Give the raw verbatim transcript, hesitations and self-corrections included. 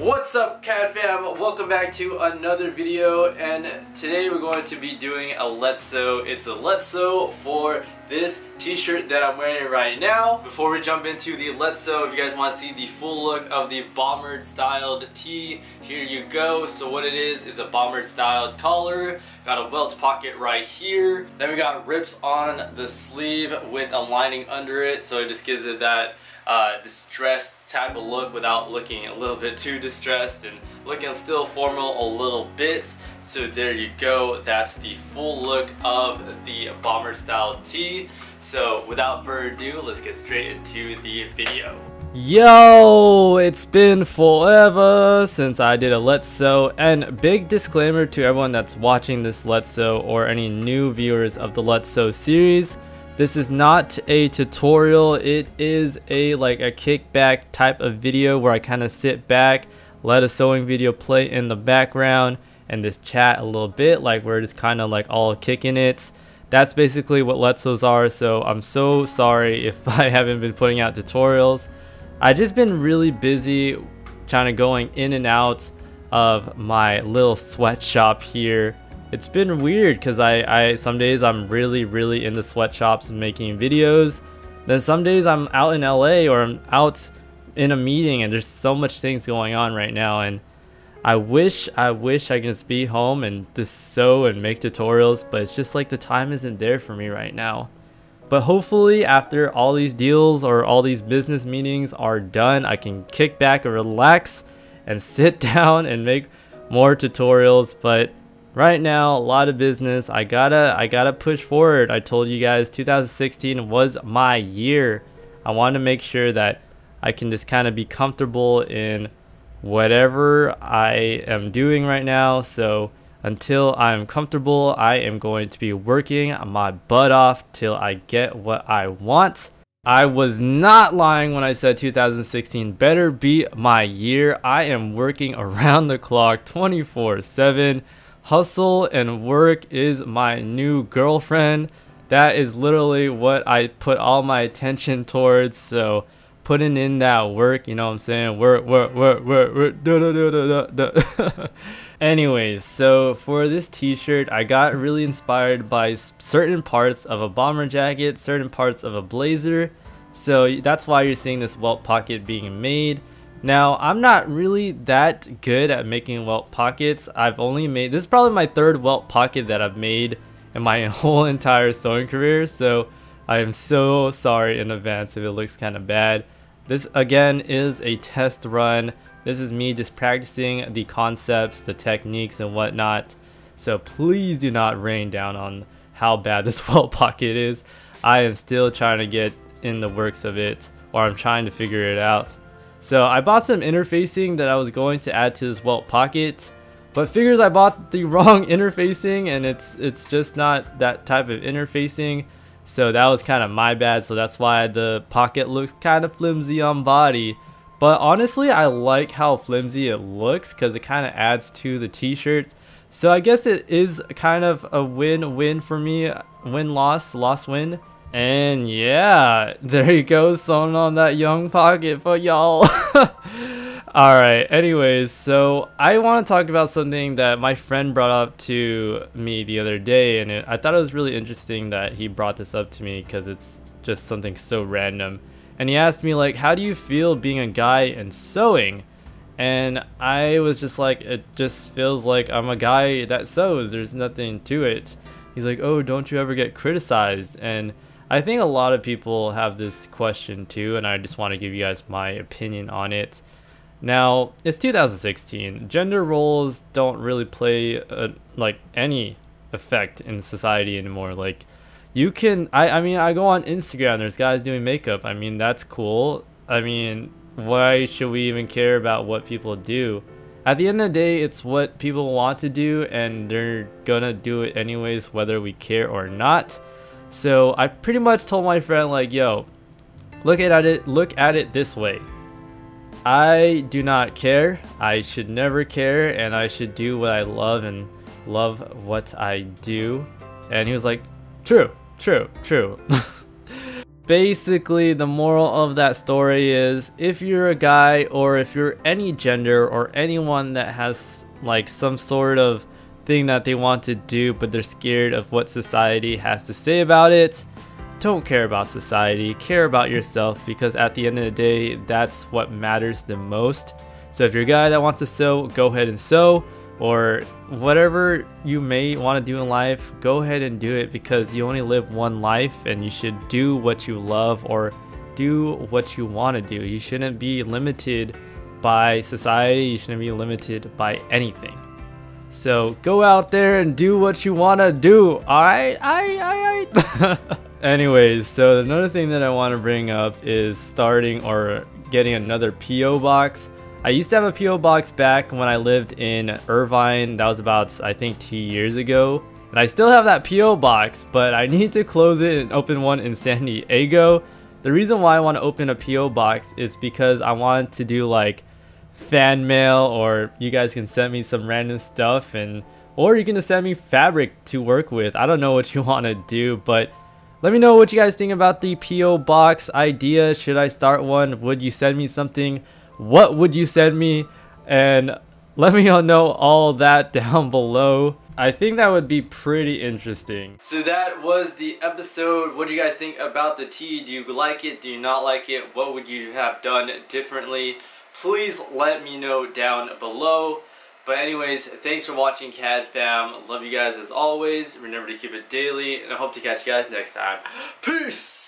What's up, Cat Fam? Welcome back to another video, and today we're going to be doing a Let's Sew. It's a Let's Sew for this t-shirt that I'm wearing right now. Before we jump into the Let's Sew, if you guys want to see the full look of the bombered styled tee, here you go. So what it is is a bombered styled collar, got a welt pocket right here. Then we got rips on the sleeve with a lining under it, so it just gives it that Uh, distressed type of look without looking a little bit too distressed and looking still formal a little bit. So there you go, that's the full look of the bomber style tee. So without further ado, let's get straight into the video. Yo, it's been forever since I did a Let's Sew, and big disclaimer to everyone that's watching this Let's Sew or any new viewers of the Let's Sew series. This is not a tutorial, it is a like a kickback type of video where I kind of sit back, let a sewing video play in the background and just chat a little bit, like we're just kind of like all kicking it. That's basically what Let's Sews are, so I'm so sorry if I haven't been putting out tutorials. I've just been really busy kind of going in and out of my little sweatshop here. It's been weird because I, I some days I'm really really in the sweatshops making videos, then some days I'm out in L A or I'm out in a meeting, and there's so much things going on right now, and I wish I wish I could just be home and just sew and make tutorials, but it's just like the time isn't there for me right now. But hopefully after all these deals or all these business meetings are done, I can kick back and relax and sit down and make more tutorials. But right now, a lot of business. I gotta I gotta push forward. I told you guys two thousand sixteen was my year. I want to make sure that I can just kind of be comfortable in whatever I am doing right now. So until I'm comfortable, I am going to be working my butt off till I get what I want. I was not lying when I said two thousand sixteen better be my year. I am working around the clock twenty-four seven. Hustle and work is my new girlfriend. That is literally what I put all my attention towards. So putting in that work, you know what I'm saying? Work, work, work, work, work. Da, da, da, da, da. Anyways, so for this t-shirt, I got really inspired by certain parts of a bomber jacket, certain parts of a blazer. So that's why you're seeing this welt pocket being made. Now, I'm not really that good at making welt pockets. I've only made, this is probably my third welt pocket that I've made in my whole entire sewing career, so I am so sorry in advance if it looks kind of bad. This again is a test run. This is me just practicing the concepts, the techniques and whatnot, so please do not rain down on how bad this welt pocket is. I am still trying to get in the works of it, or I'm trying to figure it out. So I bought some interfacing that I was going to add to this welt pocket, but figures I bought the wrong interfacing, and it's it's just not that type of interfacing. So that was kind of my bad, so that's why the pocket looks kind of flimsy on body. But honestly, I like how flimsy it looks because it kind of adds to the t-shirt. So I guess it is kind of a win-win for me, win-loss, loss-win. And yeah, there you go, sewing on that young pocket for y'all. Alright, anyways, so I want to talk about something that my friend brought up to me the other day, and it, I thought it was really interesting that he brought this up to me because it's just something so random. And he asked me, like, how do you feel being a guy and sewing? And I was just like, it just feels like I'm a guy that sews, there's nothing to it. He's like, oh, don't you ever get criticized? And I think a lot of people have this question too, and I just want to give you guys my opinion on it. Now, it's two thousand sixteen. Gender roles don't really play a, like any effect in society anymore. Like, you can, I, I mean, I go on Instagram, there's guys doing makeup. I mean, that's cool. I mean, why should we even care about what people do? At the end of the day, it's what people want to do, and they're gonna do it anyways, whether we care or not. So I pretty much told my friend, like, yo, look at it look at it this way. I do not care. I should never care, and I should do what I love and love what I do. And he was like, true, true, true. Basically, the moral of that story is, if you're a guy or if you're any gender or anyone that has like some sort of thing that they want to do but they're scared of what society has to say about it, don't care about society, care about yourself, because at the end of the day, that's what matters the most. So if you're a guy that wants to sew, go ahead and sew, or whatever you may want to do in life, go ahead and do it, because you only live one life and you should do what you love or do what you want to do. You shouldn't be limited by society, you shouldn't be limited by anything. So go out there and do what you want to do, alright? I, I, I. Anyways, so another thing that I want to bring up is starting or getting another P O box. I used to have a P O box back when I lived in Irvine. That was about, I think, two years ago. And I still have that P O box, but I need to close it and open one in San Diego. The reason why I want to open a P O box is because I want to do like fan mail, or you guys can send me some random stuff, and or you can just send me fabric to work with. I don't know what you want to do, but let me know what you guys think about the P O box idea. Should I start one? Would you send me something? What would you send me? And let me know all that down below. I think that would be pretty interesting. So that was the episode. What do you guys think about the tea? Do you like it? Do you not like it? What would you have done differently? Please let me know down below. But anyways, thanks for watching, C A D fam. Love you guys as always. Remember to keep it daily, and I hope to catch you guys next time. Peace!